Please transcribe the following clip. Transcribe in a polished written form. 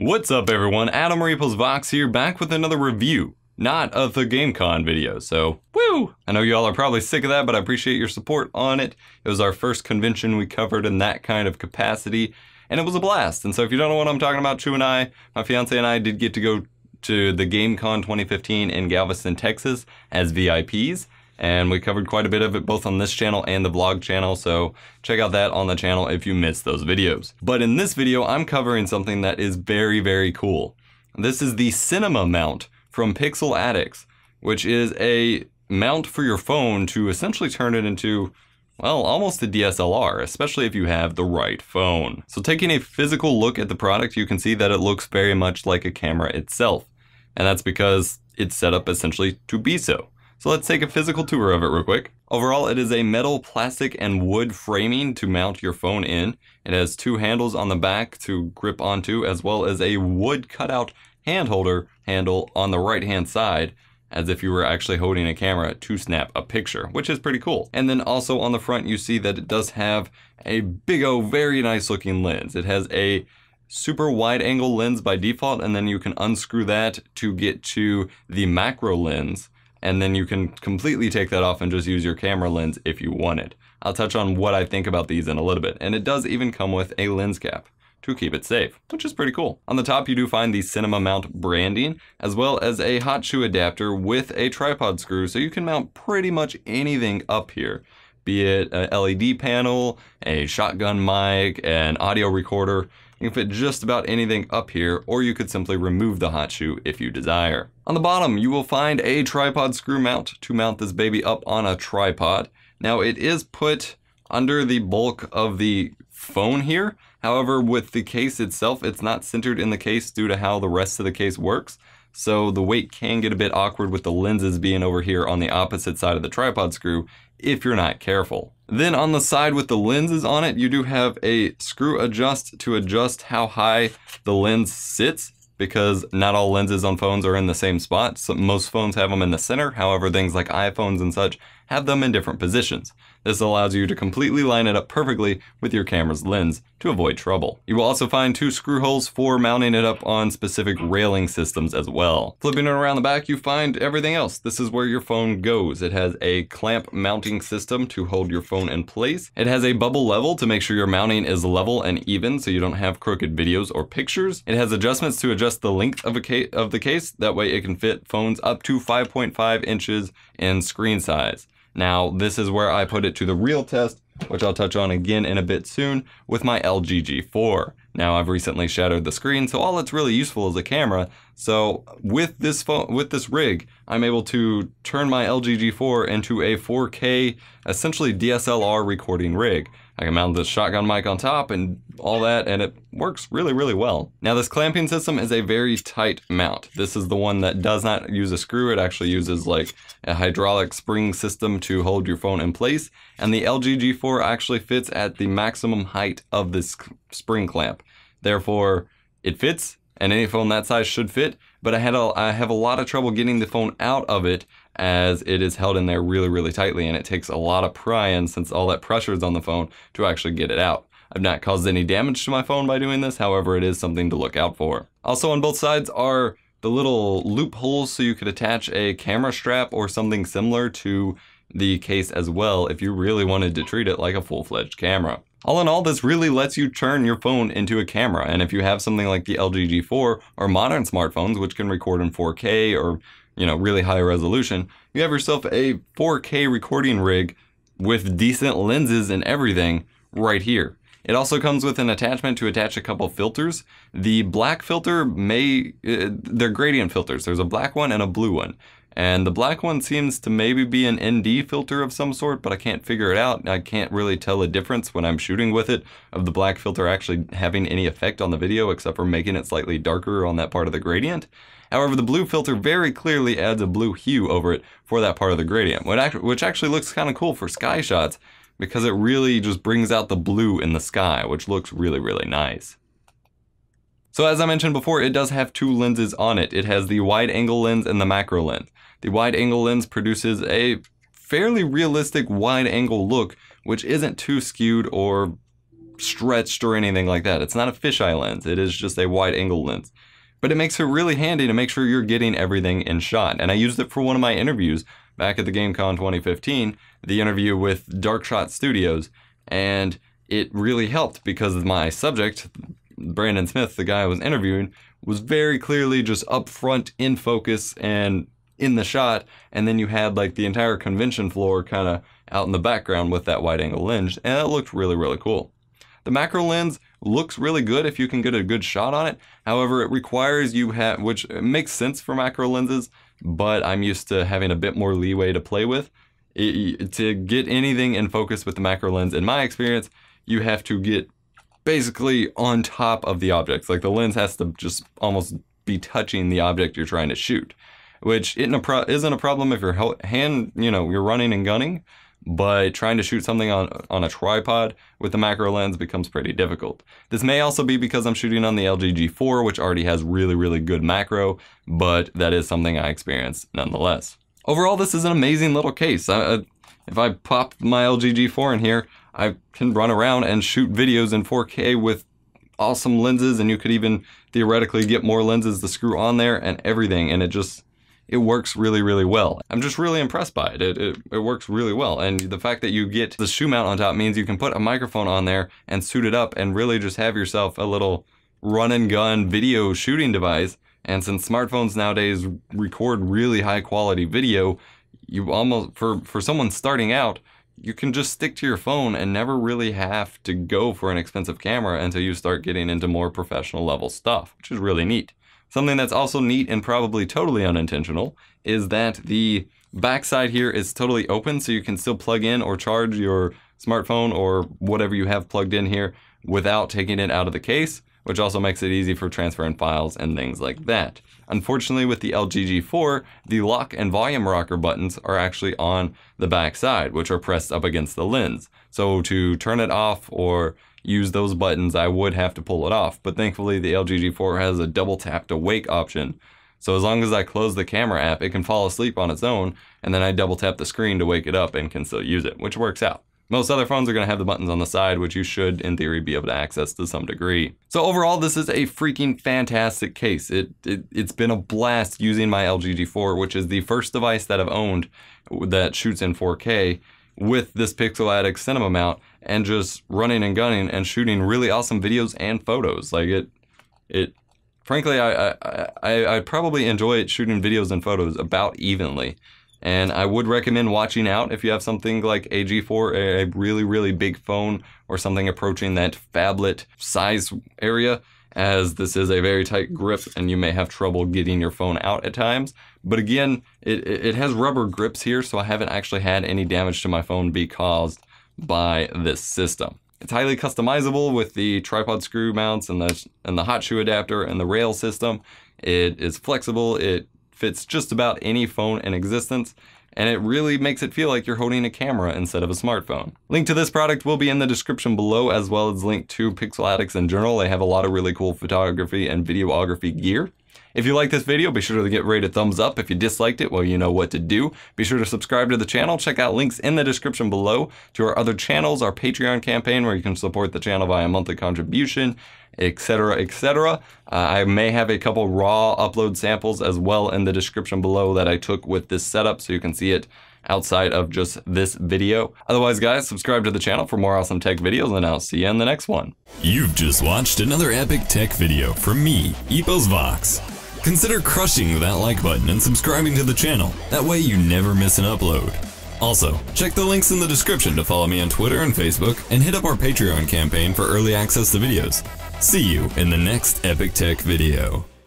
What's up everyone, Adam or EposVox here, back with another review, not of the GameCon video, so woo! I know y'all are probably sick of that, but I appreciate your support on it. It was our first convention we covered in that kind of capacity, and it was a blast. And so if you don't know what I'm talking about, Chew and I, my fiance and I did get to go to the GameCon 2015 in Galveston, Texas as VIPs, and we covered quite a bit of it both on this channel and the vlog channel, so check out that on the channel if you missed those videos. But in this video, I'm covering something that is very, very cool. This is the Cinema Mount from PixelAddix, which is a mount for your phone to essentially turn it into, well, almost a DSLR, especially if you have the right phone. So taking a physical look at the product, you can see that it looks very much like a camera itself, and that's because it's set up essentially to be so. So let's take a physical tour of it real quick. Overall, it is a metal, plastic, and wood framing to mount your phone in. It has two handles on the back to grip onto, as well as a wood cutout hand holder handle on the right-hand side, as if you were actually holding a camera to snap a picture, which is pretty cool. And then also on the front, you see that it does have a big old, very nice looking lens. It has a super wide angle lens by default, and then you can unscrew that to get to the macro lens. And then you can completely take that off and just use your camera lens if you want it. I'll touch on what I think about these in a little bit. And it does even come with a lens cap to keep it safe, which is pretty cool. On the top, you do find the Cinema Mount branding, as well as a hot shoe adapter with a tripod screw, so you can mount pretty much anything up here, be it an LED panel, a shotgun mic, an audio recorder. You can fit just about anything up here, or you could simply remove the hot shoe if you desire. On the bottom, you will find a tripod screw mount to mount this baby up on a tripod. Now, it is put under the bulk of the phone here. However, with the case itself, it's not centered in the case due to how the rest of the case works. So the weight can get a bit awkward with the lenses being over here on the opposite side of the tripod screw if you're not careful. Then on the side with the lenses on it, you do have a screw adjust to adjust how high the lens sits, because not all lenses on phones are in the same spot. So most phones have them in the center. However, things like iPhones and such have them in different positions. This allows you to completely line it up perfectly with your camera's lens to avoid trouble. You will also find two screw holes for mounting it up on specific railing systems as well. Flipping it around the back, you find everything else. This is where your phone goes. It has a clamp mounting system to hold your phone in place. It has a bubble level to make sure your mounting is level and even so you don't have crooked videos or pictures. It has adjustments to adjust the length of the case. That way it can fit phones up to 5.5 inches in screen size. Now, this is where I put it to the real test, which I'll touch on again in a bit soon, with my LG G4. Now, I've recently shadowed the screen, so all it's really useful is a camera. So with this rig, I'm able to turn my LG G4 into a 4K, essentially DSLR recording rig. I can mount this shotgun mic on top and all that, and it works really, really well. Now, this clamping system is a very tight mount. This is the one that does not use a screw. It actually uses like a hydraulic spring system to hold your phone in place. And the LG G4 actually fits at the maximum height of this spring clamp. Therefore, it fits, and any phone that size should fit, but I have a lot of trouble getting the phone out of it as it is held in there really, really tightly, and it takes a lot of prying since all that pressure is on the phone to actually get it out. I've not caused any damage to my phone by doing this, however, it is something to look out for. Also on both sides are the little loop holes so you could attach a camera strap or something similar to the case as well if you really wanted to treat it like a full-fledged camera. All in all, this really lets you turn your phone into a camera, and if you have something like the LG G4 or modern smartphones which can record in 4K or, you know, really high resolution, you have yourself a 4K recording rig with decent lenses and everything right here. It also comes with an attachment to attach a couple filters. The black filter they're gradient filters. There's a black one and a blue one. And the black one seems to maybe be an ND filter of some sort, but I can't figure it out. I can't really tell a difference when I'm shooting with it of the black filter actually having any effect on the video except for making it slightly darker on that part of the gradient. However, the blue filter very clearly adds a blue hue over it for that part of the gradient, which actually looks kind of cool for sky shots because it really just brings out the blue in the sky, which looks really, really nice. So as I mentioned before, it does have two lenses on it. It has the wide angle lens and the macro lens. The wide angle lens produces a fairly realistic wide angle look, which isn't too skewed or stretched or anything like that. It's not a fisheye lens, it is just a wide angle lens. But it makes it really handy to make sure you're getting everything in shot. And I used it for one of my interviews back at the GameCon 2015, the interview with Darkshot Studios, and it really helped because my subject, Brandon Smith, the guy I was interviewing, was very clearly just up front, in focus, and in the shot, and then you had like the entire convention floor kind of out in the background with that wide angle lens, and that looked really, really cool. The macro lens looks really good if you can get a good shot on it. However, it requires you have, which makes sense for macro lenses, but I'm used to having a bit more leeway to play with. To get anything in focus with the macro lens, in my experience, you have to get basically on top of the objects. Like the lens has to just almost be touching the object you're trying to shoot, which isn't a problem if your hand, you know, you're running and gunning, but trying to shoot something on a tripod with the macro lens becomes pretty difficult. This may also be because I'm shooting on the LG G4, which already has really, really good macro, but that is something I experienced nonetheless. Overall, this is an amazing little case. If I pop my LG G4 in here, I can run around and shoot videos in 4K with awesome lenses, and you could even theoretically get more lenses to screw on there and everything, and it works really, really well. I'm just really impressed by it. It works really well. And the fact that you get the shoe mount on top means you can put a microphone on there and suit it up and really just have yourself a little run and gun video shooting device. And since smartphones nowadays record really high quality video, you almost, for someone starting out, you can just stick to your phone and never really have to go for an expensive camera until you start getting into more professional level stuff, which is really neat. Something that's also neat and probably totally unintentional is that the backside here is totally open, so you can still plug in or charge your smartphone or whatever you have plugged in here without taking it out of the case, which also makes it easy for transferring files and things like that. Unfortunately, with the LG G4, the lock and volume rocker buttons are actually on the back side, which are pressed up against the lens. So to turn it off or use those buttons, I would have to pull it off. But thankfully, the LG G4 has a double tap to wake option. So as long as I close the camera app, it can fall asleep on its own, and then I double tap the screen to wake it up and can still use it, which works out. Most other phones are going to have the buttons on the side, which you should, in theory, be able to access to some degree. So overall, this is a freaking fantastic case. It's been a blast using my LG G4, which is the first device that I've owned that shoots in 4K with this PixelAddix Cinema Mount, and just running and gunning and shooting really awesome videos and photos. Like it frankly, I probably enjoy it shooting videos and photos about evenly. And I would recommend watching out if you have something like a G4, a really, really big phone or something approaching that phablet size area, as this is a very tight grip and you may have trouble getting your phone out at times. But again, it has rubber grips here, so I haven't actually had any damage to my phone be caused by this system. It's highly customizable with the tripod screw mounts and the hot shoe adapter and the rail system. It is flexible, it fits just about any phone in existence, and it really makes it feel like you're holding a camera instead of a smartphone. Link to this product will be in the description below, as well as link to PixelAddix in general. They have a lot of really cool photography and videography gear. If you like this video, be sure to get rated a thumbs up. If you disliked it, well, you know what to do. Be sure to subscribe to the channel. Check out links in the description below to our other channels, our Patreon campaign, where you can support the channel via monthly contribution, etc., etc. I may have a couple raw upload samples as well in the description below that I took with this setup, so you can see it outside of just this video. Otherwise, guys, subscribe to the channel for more awesome tech videos, and I'll see you in the next one. You've just watched another epic tech video from me, EposVox. Consider crushing that like button and subscribing to the channel. That way you never miss an upload. Also, check the links in the description to follow me on Twitter and Facebook, and hit up our Patreon campaign for early access to videos. See you in the next epic tech video.